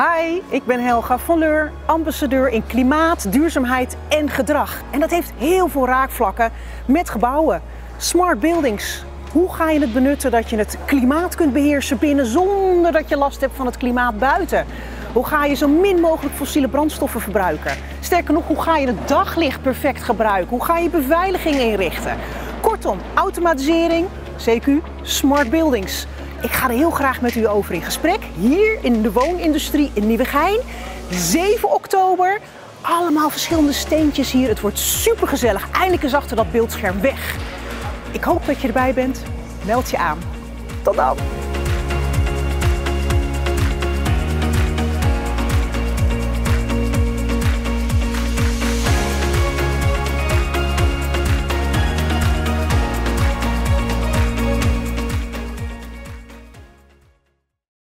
Hi, ik ben Helga van Leur, ambassadeur in klimaat, duurzaamheid en gedrag. En dat heeft heel veel raakvlakken met gebouwen. Smart buildings. Hoe ga je het benutten dat je het klimaat kunt beheersen binnen zonder dat je last hebt van het klimaat buiten? Hoe ga je zo min mogelijk fossiele brandstoffen verbruiken? Sterker nog, hoe ga je het daglicht perfect gebruiken? Hoe ga je beveiliging inrichten? Kortom, automatisering, CQ, smart buildings. Ik ga er heel graag met u over in gesprek, hier in de woonindustrie in Nieuwegein, 7 oktober. Allemaal verschillende steentjes hier, het wordt supergezellig. Eindelijk is achter dat beeldscherm weg. Ik hoop dat je erbij bent, meld je aan. Tot dan!